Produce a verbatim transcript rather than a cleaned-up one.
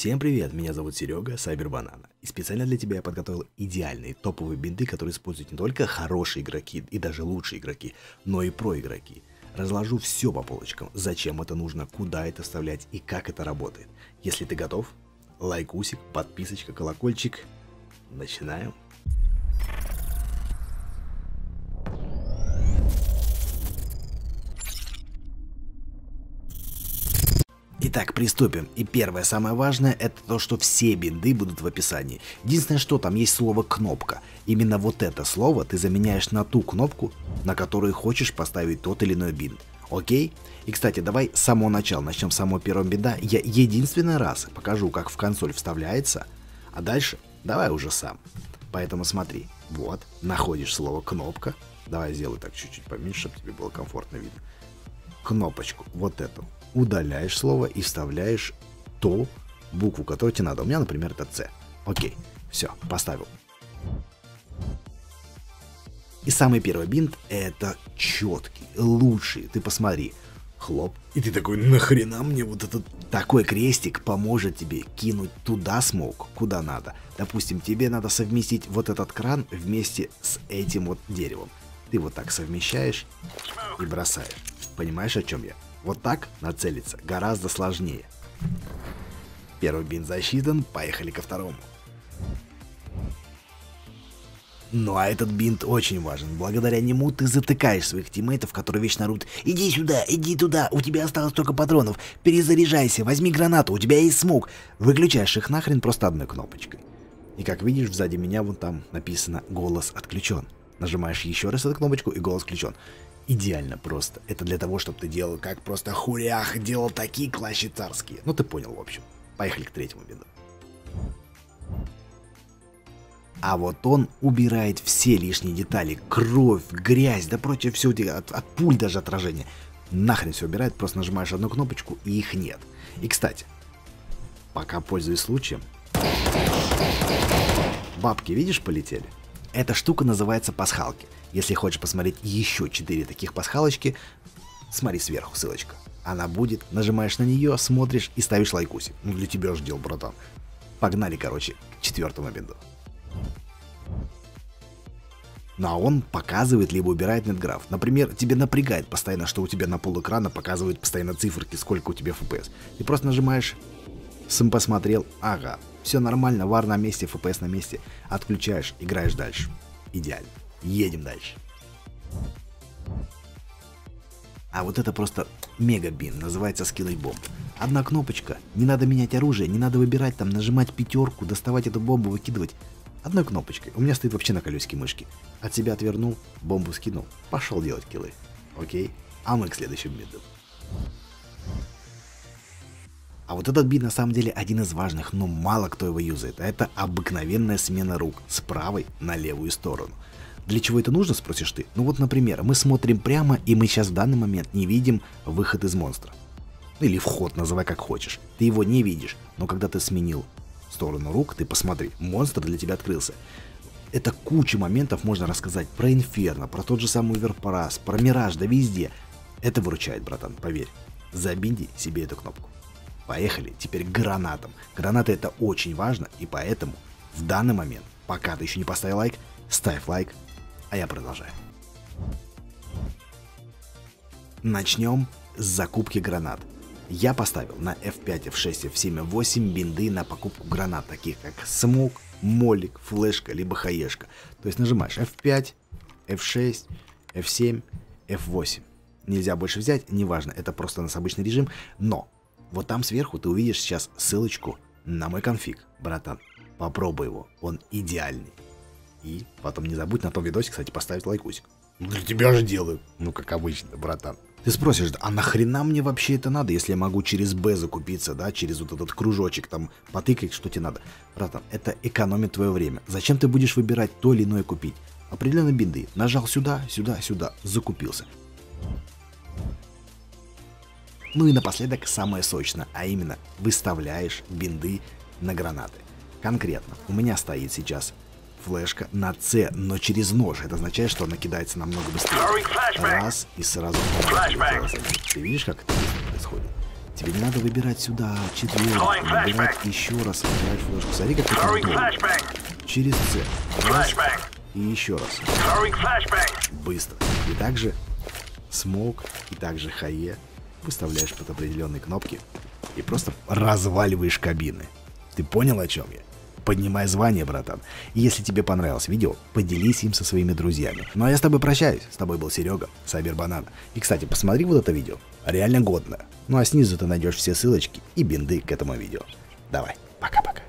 Всем привет, меня зовут Серега, Cyberbanana, и специально для тебя я подготовил идеальные топовые бинды, которые используют не только хорошие игроки и даже лучшие игроки, но и проигроки. Разложу все по полочкам, зачем это нужно, куда это вставлять и как это работает. Если ты готов, лайкусик, подписочка, колокольчик, начинаем. Итак, приступим. И первое, самое важное, это то, что все бинды будут в описании. Единственное, что там есть слово «кнопка». Именно вот это слово ты заменяешь на ту кнопку, на которую хочешь поставить тот или иной бинт. Окей? И, кстати, давай с самого начала, начнем с самого первого бинда. Я единственный раз покажу, как в консоль вставляется, а дальше давай уже сам. Поэтому смотри, вот, находишь слово «кнопка». Давай сделаю так чуть-чуть поменьше, чтобы тебе было комфортно видно. Кнопочку, вот эту. Удаляешь слово и вставляешь ту букву, которую тебе надо. У меня, например, это С. Окей, все, поставил. И самый первый бинт это четкий, лучший. Ты посмотри. Хлоп. И ты такой, нахрена мне вот этот... Такой крестик поможет тебе кинуть туда смоук, куда надо. Допустим, тебе надо совместить вот этот кран вместе с этим вот деревом. Ты вот так совмещаешь и бросаешь. Понимаешь, о чем я? Вот так нацелиться гораздо сложнее. Первый бинт засчитан, поехали ко второму. Ну а этот бинт очень важен. Благодаря нему ты затыкаешь своих тиммейтов, которые вечно орут: «Иди сюда, иди туда, у тебя осталось только патронов, перезаряжайся, возьми гранату, у тебя есть смог». Выключаешь их нахрен просто одной кнопочкой. И как видишь, сзади меня вон там написано «Голос отключен». Нажимаешь еще раз эту кнопочку и голос включен. Идеально просто. Это для того, чтобы ты делал как просто хурях, делал такие клащи царские. Ну ты понял, в общем. Поехали к третьему бинду. А вот он убирает все лишние детали. Кровь, грязь, да прочее все, от, от пуль даже отражение. Нахрен все убирает, просто нажимаешь одну кнопочку и их нет. И кстати, пока пользуюсь случаем, бабки, видишь, полетели? Эта штука называется пасхалки. Если хочешь посмотреть еще четыре таких пасхалочки, смотри сверху, ссылочка. Она будет, нажимаешь на нее, смотришь и ставишь лайкусик. Ну для тебя ж дел, братан. Погнали, короче, к четвертому бинду. Ну а он показывает, либо убирает нетграф. Например, тебе напрягает постоянно, что у тебя на пол экрана показывают постоянно циферки, сколько у тебя эф пи эс. Ты просто нажимаешь, сам посмотрел, ага, все нормально, вар на месте, эф пи эс на месте. Отключаешь, играешь дальше. Идеально. Едем дальше. А вот это просто мега бин, называется скилловый бомб. Одна кнопочка, не надо менять оружие, не надо выбирать там, нажимать пятерку, доставать эту бомбу, выкидывать. Одной кнопочкой, у меня стоит вообще на колесике мышки. От себя отвернул, бомбу скинул, пошел делать киллы. Окей, а мы к следующему бинду. А вот этот бин на самом деле один из важных, но мало кто его юзает. А это обыкновенная смена рук с правой на левую сторону. Для чего это нужно, спросишь ты? Ну вот, например, мы смотрим прямо, и мы сейчас в данный момент не видим выход из монстра. Или вход, называй как хочешь. Ты его не видишь, но когда ты сменил сторону рук, ты посмотри, монстр для тебя открылся. Это куча моментов можно рассказать про Инферно, про тот же самый Overpass, про Мираж, да везде. Это выручает, братан, поверь. Забинди себе эту кнопку. Поехали, теперь к гранатам. Гранаты это очень важно, и поэтому в данный момент, пока ты еще не поставил лайк, ставь лайк. А я продолжаю. Начнем с закупки гранат. Я поставил на эф пять, эф шесть, эф семь, эф восемь бинды на покупку гранат, таких как смок, молик, флешка, либо хаешка. То есть нажимаешь эф пять, эф шесть, эф семь, эф восемь. Нельзя больше взять, неважно, это просто у нас обычный режим. Но вот там сверху ты увидишь сейчас ссылочку на мой конфиг. Братан, попробуй его, он идеальный. И потом не забудь на том видосе, кстати, поставить лайкусик. Для тебя же делаю. Ну, как обычно, братан. Ты спросишь, а нахрена мне вообще это надо, если я могу через Б закупиться, да, через вот этот кружочек там потыкать, что тебе надо. Братан, это экономит твое время. Зачем ты будешь выбирать то или иное купить? Определенные бинды. Нажал сюда, сюда, сюда. Закупился. Ну и напоследок самое сочное, а именно выставляешь бинды на гранаты. Конкретно у меня стоит сейчас... флешка на С, но через нож. Это означает, что она кидается намного быстрее. Раз и сразу. Ты видишь, как это происходит? Тебе не надо выбирать сюда, четверг, выбирать еще раз, выбирать флешку. Смотри, как это через C. Раз. И еще раз. Быстро. И также смоук, и также хае выставляешь под определенные кнопки и просто разваливаешь кабины. Ты понял, о чем я? Поднимай звание, братан. И если тебе понравилось видео, поделись им со своими друзьями. Ну а я с тобой прощаюсь. С тобой был Серега, Cyberbanana. И, кстати, посмотри вот это видео. Реально годно. Ну а снизу ты найдешь все ссылочки и бинды к этому видео. Давай, пока-пока.